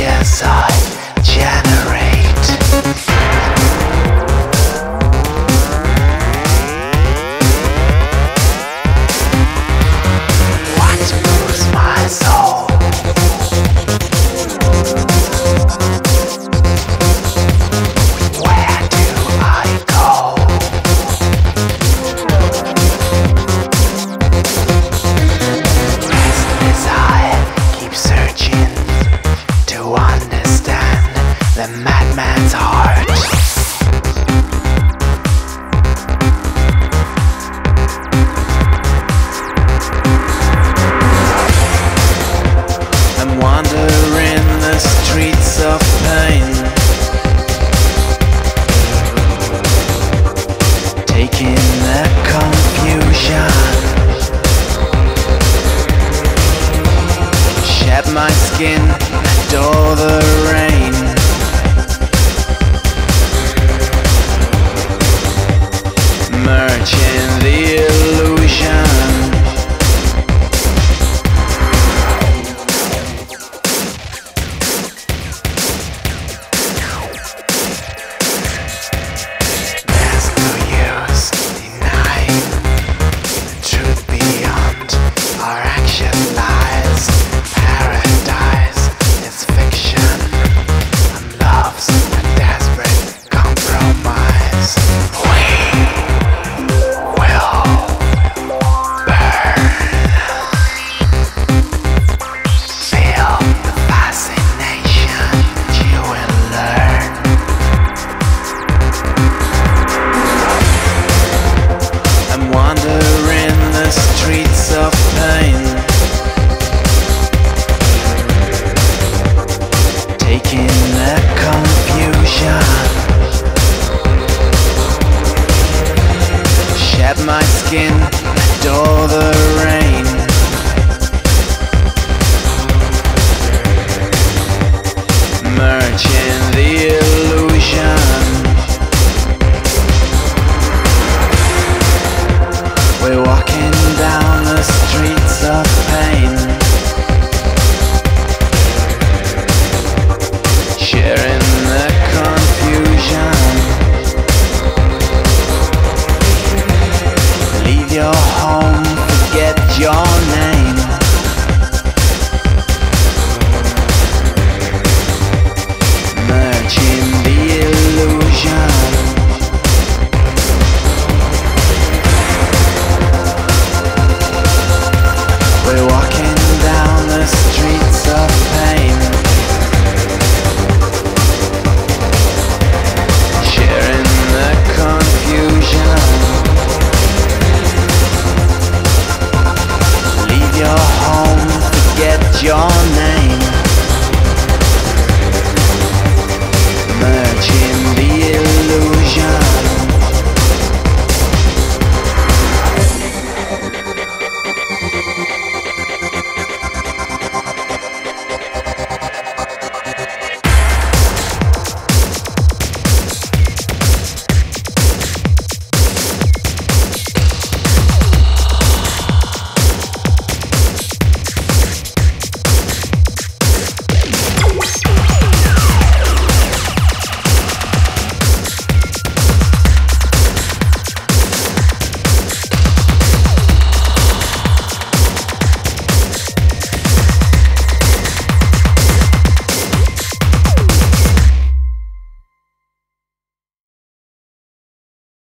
yes, I generate. My skin and all the